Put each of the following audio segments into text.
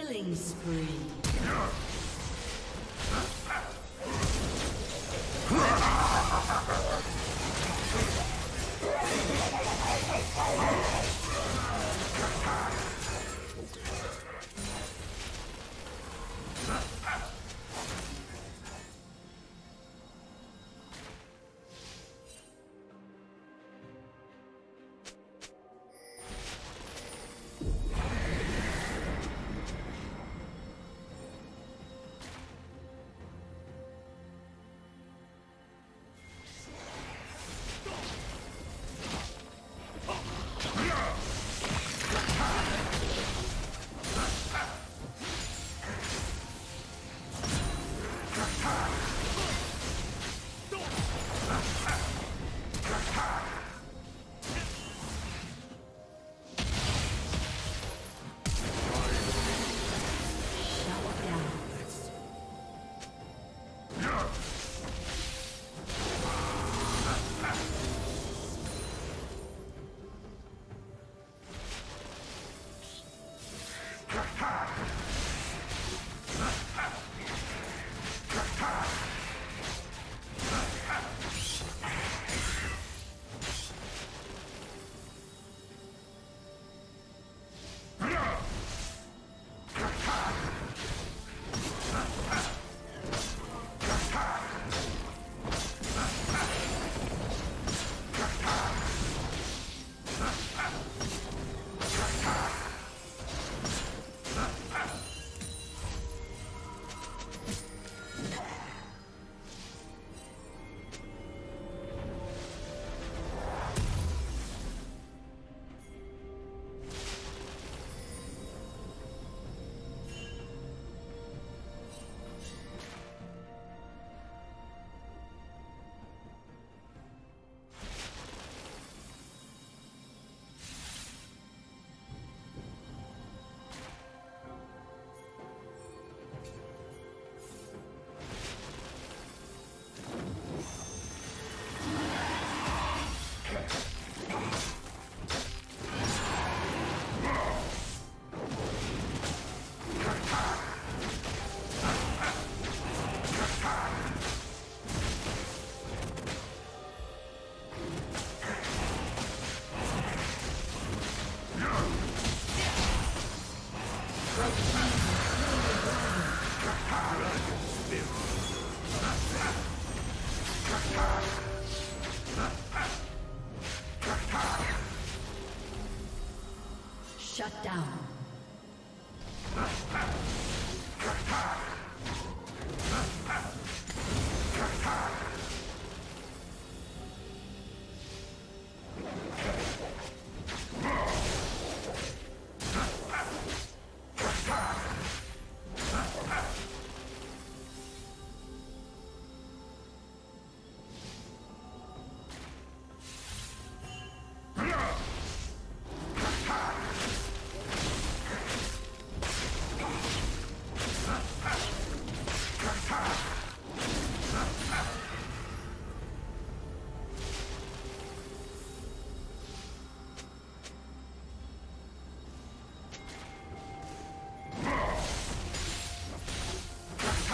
Killing spree. Shut down.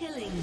Killing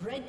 Red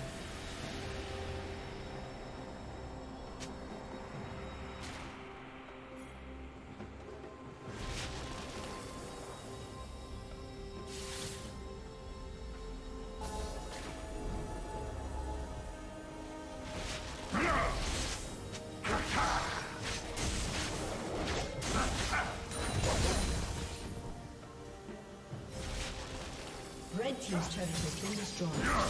Team's turret has been destroyed.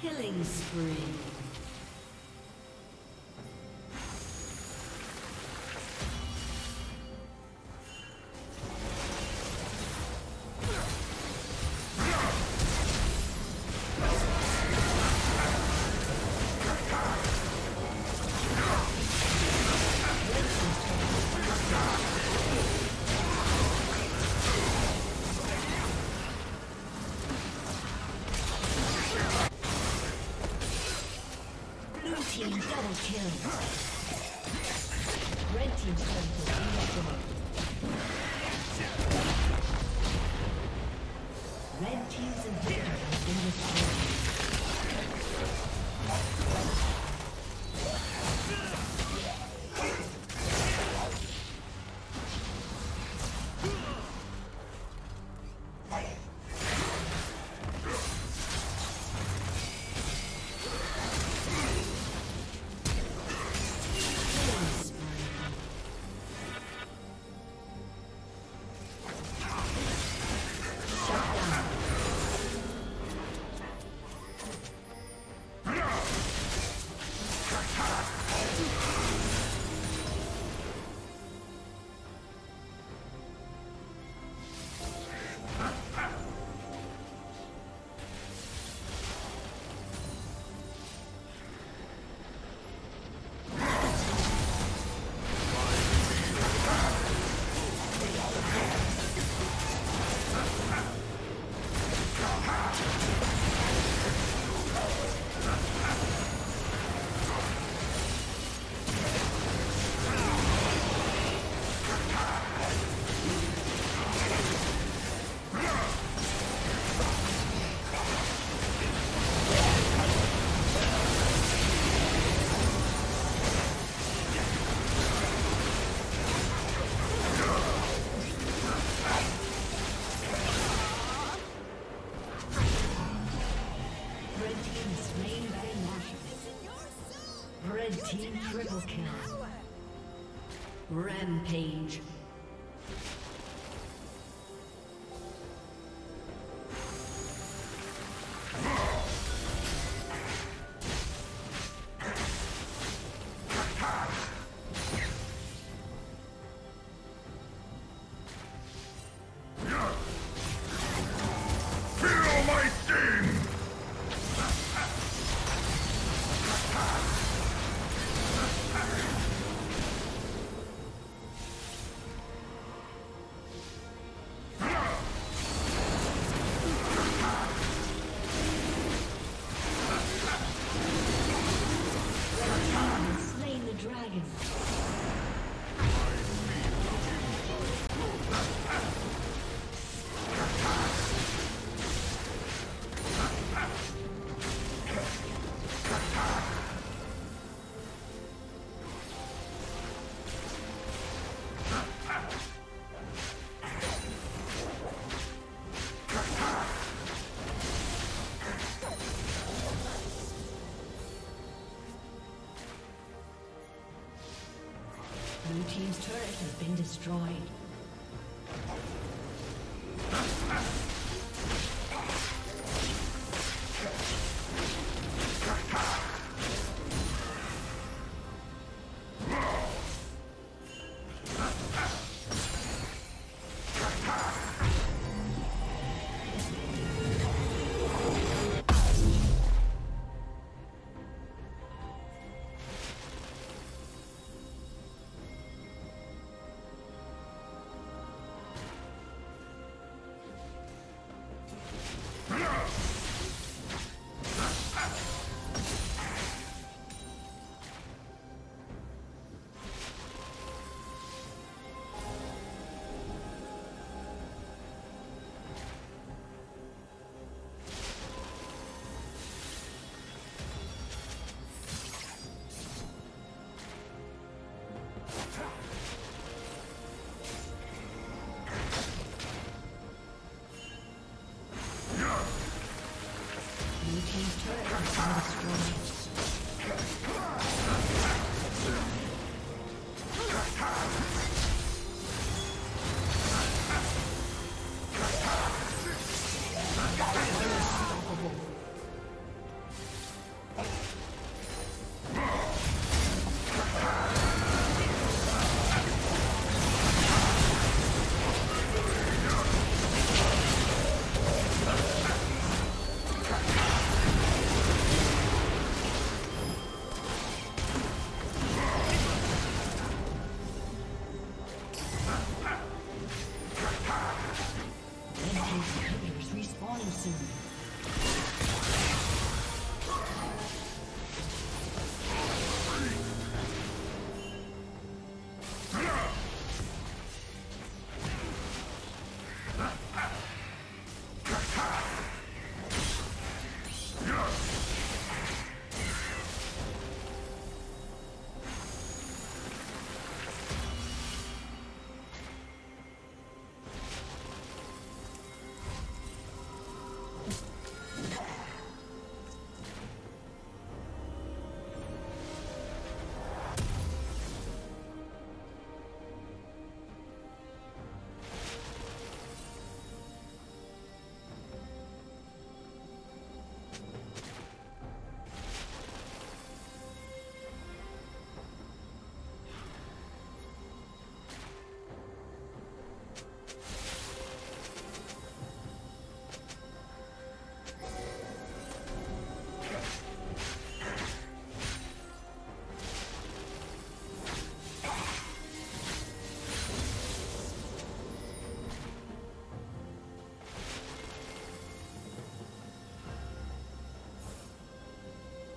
Killing spree. Rampage. Blue team's turret has been destroyed. Unstoppable. Anderson.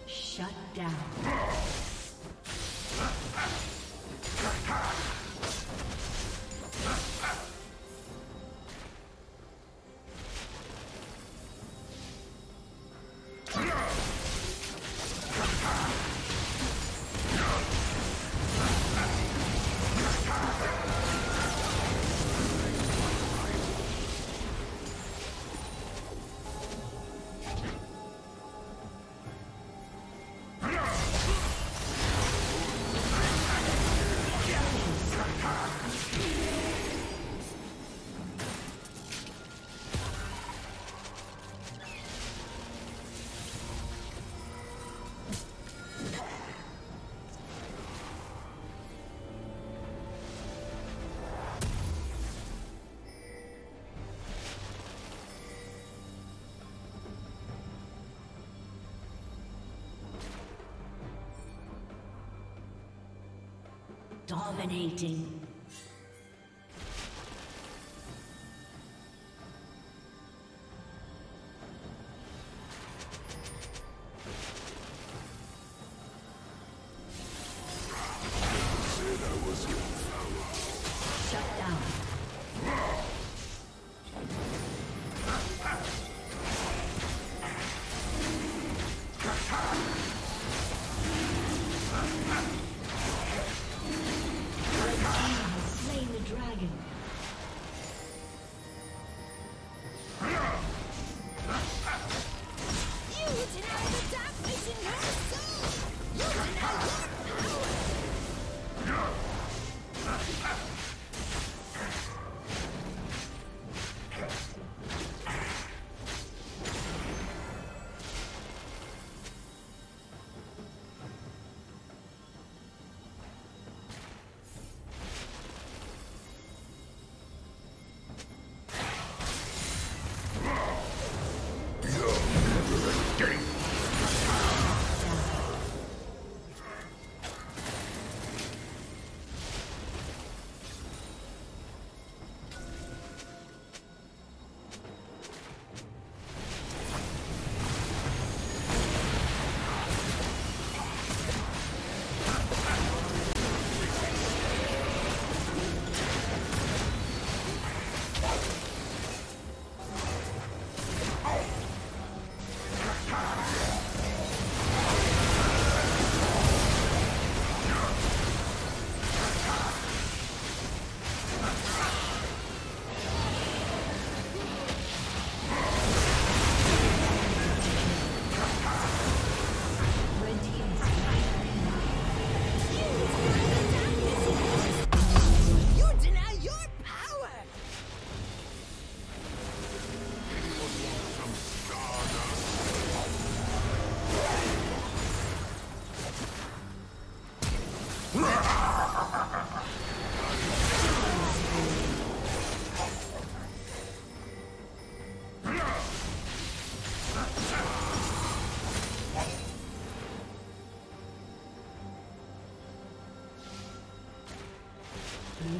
Shut down. Dominating. Blue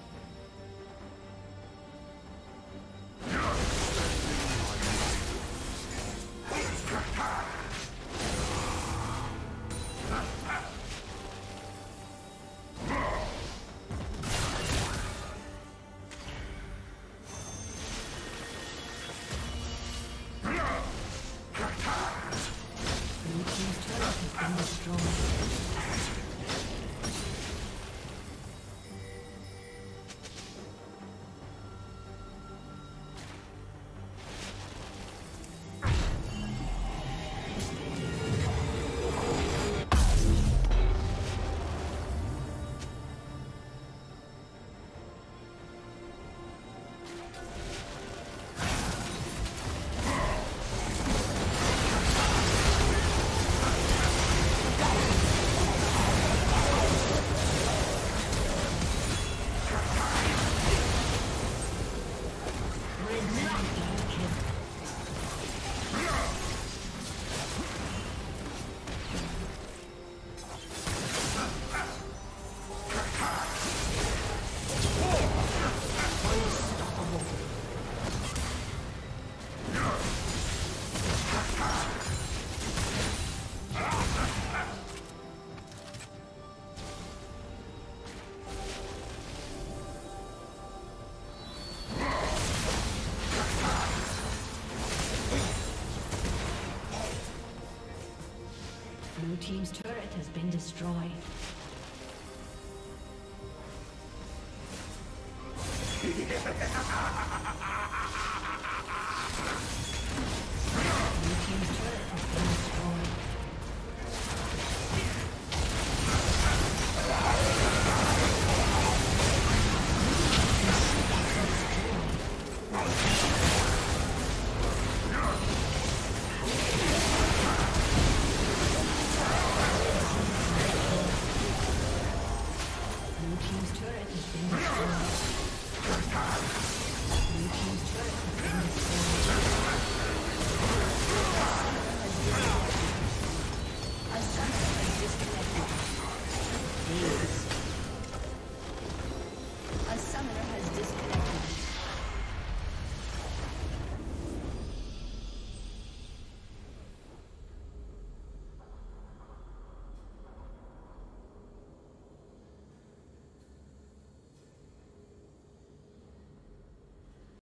turret has been destroyed.